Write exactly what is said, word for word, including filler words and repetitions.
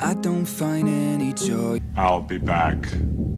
I don't find any joy. I'll be back.